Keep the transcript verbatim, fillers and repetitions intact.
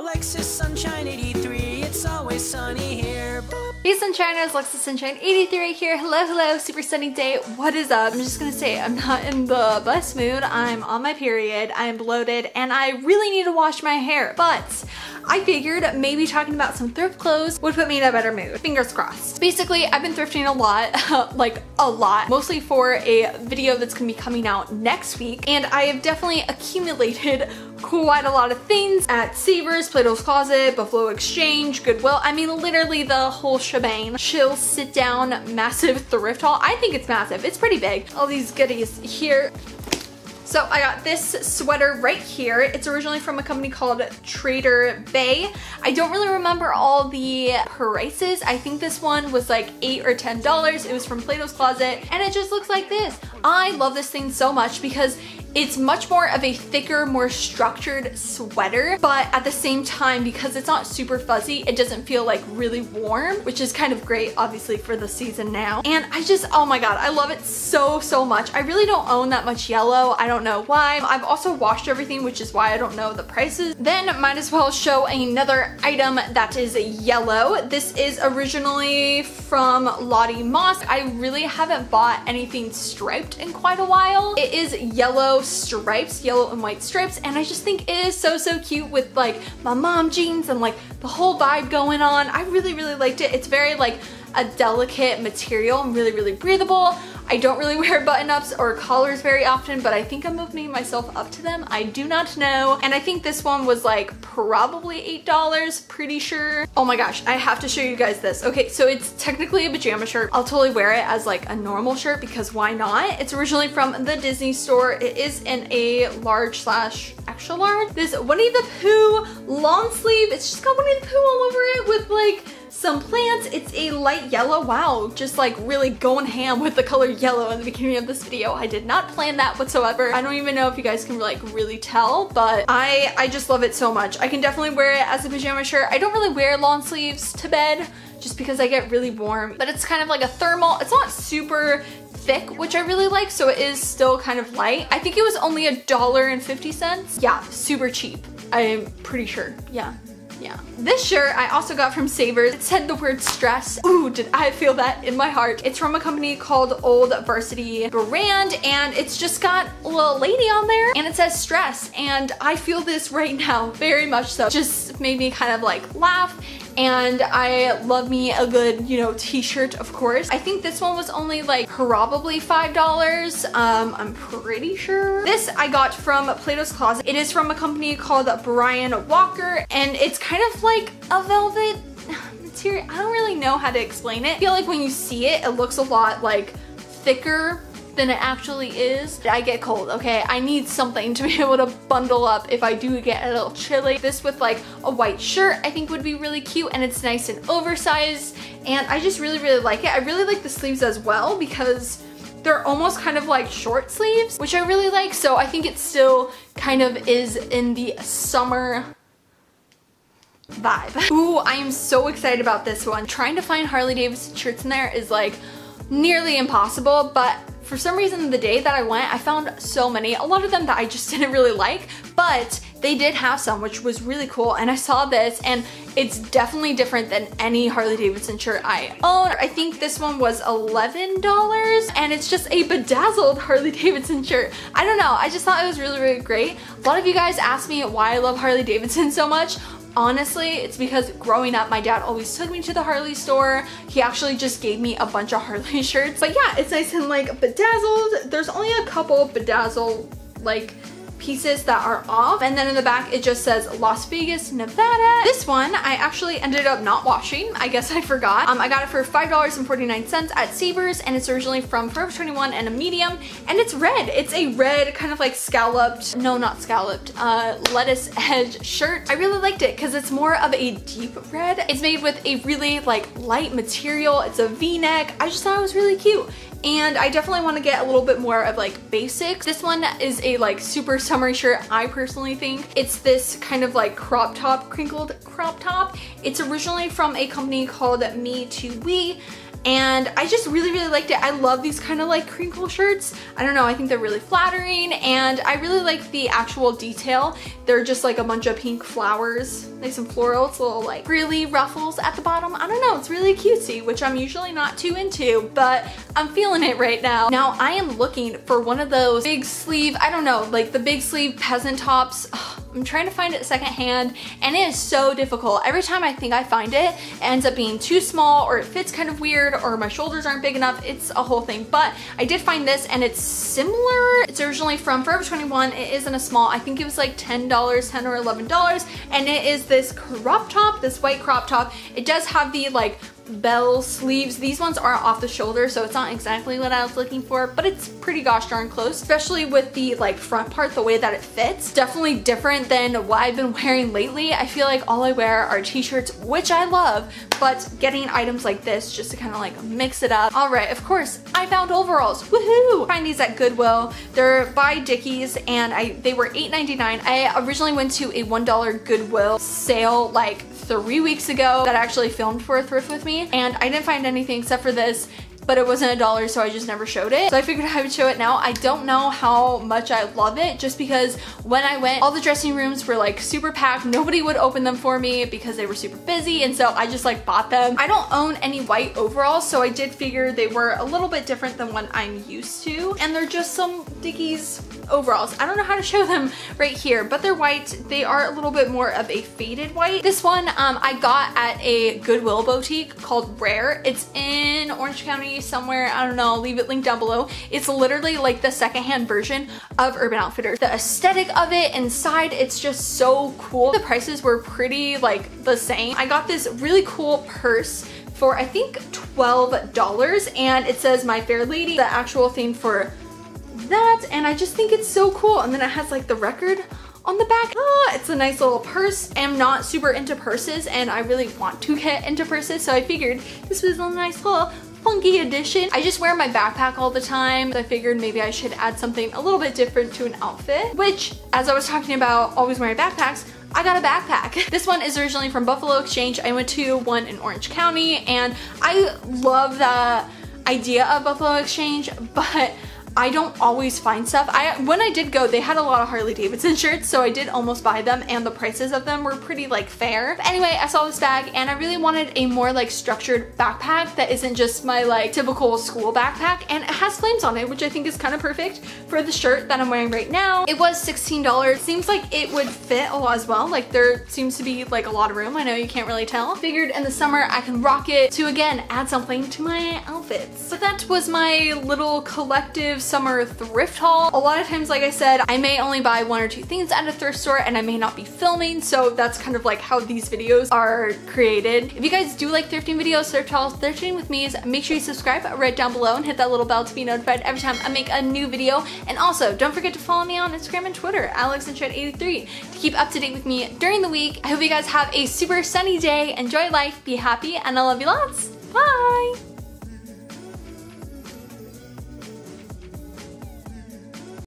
Alexa Sunshine eighty-three, it's always sunny here. Hey Sunshiners, Alexa Sunshine eighty-three here. Hello, hello, super sunny day. What is up? I'm just gonna say I'm not in the best mood. I'm on my period, I'm bloated, and I really need to wash my hair. But I figured maybe talking about some thrift clothes would put me in a better mood. Fingers crossed. Basically, I've been thrifting a lot, like a lot, mostly for a video that's gonna be coming out next week. And I have definitely accumulated quite a lot of things at Savers, Plato's Closet, Buffalo Exchange, Goodwill. I mean, literally the whole shebang. Chill, sit down, massive thrift haul. I think it's massive. It's pretty big. All these goodies here. So I got this sweater right here. It's originally from a company called Trader Bay. I don't really remember all the prices. I think this one was like eight or ten dollars. It was from Plato's Closet and it just looks like this. I love this thing so much because it's much more of a thicker, more structured sweater, but at the same time, because it's not super fuzzy, it doesn't feel like really warm, which is kind of great, obviously, for the season now. And I just, oh my God, I love it so, so much. I really don't own that much yellow. I don't know why. I've also washed everything, which is why I don't know the prices. Then might as well show another item that is yellow. This is originally from Lottie Moss. I really haven't bought anything striped in quite a while. It is yellow stripes, yellow and white stripes, and I just think it is so, so cute with like my mom jeans and like the whole vibe going on. I really, really liked it. It's very like a delicate material and really, really breathable. I don't really wear button-ups or collars very often, but I think I'm opening myself up to them. I do not know. And I think this one was like probably eight dollars, pretty sure. Oh my gosh, I have to show you guys this. Okay, so it's technically a pajama shirt. I'll totally wear it as like a normal shirt because why not? It's originally from the Disney Store. It is in a large slash extra large. This Winnie the Pooh long sleeve. It's just got Winnie the Pooh all over it with like some plants. It's a light yellow. Wow, just like really going ham with the color yellow in the beginning of this video. I did not plan that whatsoever. I don't even know if you guys can like really tell, but I, I just love it so much. I can definitely wear it as a pajama shirt. I don't really wear long sleeves to bed just because I get really warm, but it's kind of like a thermal. It's not super thick, which I really like, so it is still kind of light. I think it was only a dollar and fifty cents. Yeah, super cheap. I'm pretty sure, yeah. Yeah. This shirt I also got from Savers. It said the word stress. Ooh, did I feel that in my heart. It's from a company called Old Varsity Brand, and it's just got a little lady on there, and it says stress, and I feel this right now, very much so. Just made me kind of like laugh, and I love me a good, you know, t-shirt, of course. I think this one was only like probably five dollars. Um, I'm pretty sure. This I got from Plato's Closet. It is from a company called Brian Walker, and it's kind of like a velvet material. I don't really know how to explain it. I feel like when you see it, it looks a lot like thicker than it actually is. I get cold, okay? I need something to be able to bundle up if I do get a little chilly. This with like a white shirt I think would be really cute, and it's nice and oversized, and I just really, really like it. I really like the sleeves as well because they're almost kind of like short sleeves, which I really like, so I think it still kind of is in the summer vibe. Ooh, I am so excited about this one. Trying to find Harley Davidson shirts in there is like nearly impossible, but for some reason, the day that I went, I found so many, a lot of them that I just didn't really like, but they did have some, which was really cool. And I saw this, and it's definitely different than any Harley Davidson shirt I own. I think this one was eleven dollars, and it's just a bedazzled Harley Davidson shirt. I don't know, I just thought it was really, really great. A lot of you guys asked me why I love Harley Davidson so much. Honestly, it's because growing up, my dad always took me to the Harley store. He actually just gave me a bunch of Harley shirts. But yeah, it's nice and like bedazzled. There's only a couple bedazzled like pieces that are off. And then in the back, it just says Las Vegas, Nevada. This one, I actually ended up not washing. I guess I forgot. Um, I got it for five forty-nine at Savers, and it's originally from Forever twenty-one and a medium, and it's red. It's a red kind of like scalloped, no, not scalloped, uh, lettuce edge shirt. I really liked it because it's more of a deep red. It's made with a really like light material. It's a V-neck. I just thought it was really cute. And I definitely want to get a little bit more of like basics. This one is a like super summery shirt, I personally think. It's this kind of like crop top, crinkled crop top. It's originally from a company called Me to We, and I just really, really liked it. I love these kind of like crinkle shirts. I don't know, I think they're really flattering, and I really like the actual detail. They're just like a bunch of pink flowers, nice and floral. It's a little like really ruffles at the bottom. I don't know, it's really cutesy, which I'm usually not too into, but I'm feeling it right now. Now I am looking for one of those big sleeve, I don't know, like the big sleeve peasant tops. Ugh, I'm trying to find it secondhand, and it is so difficult. Every time I think I find it, it ends up being too small, or it fits kind of weird, or my shoulders aren't big enough. It's a whole thing, but I did find this, and it's similar. It's originally from Forever twenty-one. It isn't a small. I think it was like ten dollars, ten or eleven dollars, and it is this crop top, this white crop top. It does have the like bell sleeves. These ones are off the shoulder, so it's not exactly what I was looking for, but it's pretty gosh darn close, especially with the like front part, the way that it fits. Definitely different than what I've been wearing lately. I feel like all I wear are t-shirts, which I love, but getting items like this just to kind of like mix it up. All right, of course, I found overalls. Woohoo! Find these at Goodwill. They're by Dickies, and I they were eight ninety-nine. I originally went to a one dollar Goodwill sale like three weeks ago that I actually filmed for a thrift with me, and I didn't find anything except for this, but it wasn't a dollar, so I just never showed it. So I figured I would show it now. I don't know how much I love it, just because when I went, all the dressing rooms were like super packed. Nobody would open them for me because they were super busy, and so I just like bought them. I don't own any white overalls, so I did figure they were a little bit different than what I'm used to, and they're just some Dickies overalls. I don't know how to show them right here, but they're white. They are a little bit more of a faded white. This one um, I got at a Goodwill boutique called RARE. It's in Orange County somewhere, I don't know, I'll leave it linked down below. It's literally like the secondhand version of Urban Outfitters. The aesthetic of it inside, it's just so cool. The prices were pretty like the same. I got this really cool purse for I think twelve dollars, and it says My Fair Lady, the actual theme for that, and I just think it's so cool. And then it has like the record on the back. Ah, it's a nice little purse. I'm not super into purses, and I really want to get into purses, so I figured this was a nice little funky edition. I just wear my backpack all the time, so I figured maybe I should add something a little bit different to an outfit, which, as I was talking about always wearing backpacks, I got a backpack. This one is originally from Buffalo Exchange. I went to one in Orange County, and I love the idea of Buffalo Exchange, but I don't always find stuff. I when I did go, they had a lot of Harley Davidson shirts, so I did almost buy them, and the prices of them were pretty like fair. But anyway, I saw this bag, and I really wanted a more like structured backpack that isn't just my like typical school backpack, and it has flames on it, which I think is kind of perfect for the shirt that I'm wearing right now. It was sixteen dollars. Seems like it would fit a lot as well. Like there seems to be like a lot of room. I know you can't really tell. Figured in the summer I can rock it to again add something to my outfits. But that was my little collective summer thrift haul. A lot of times, like I said, I may only buy one or two things at a thrift store, and I may not be filming, so that's kind of like how these videos are created. If you guys do like thrifting videos, thrift hauls, thrifting with me's, make sure you subscribe right down below and hit that little bell to be notified every time I make a new video. And also, don't forget to follow me on Instagram and Twitter, Alexa Sunshine eighty-three, to keep up to date with me during the week. I hope you guys have a super sunny day. Enjoy life, be happy, and I love you lots. Bye!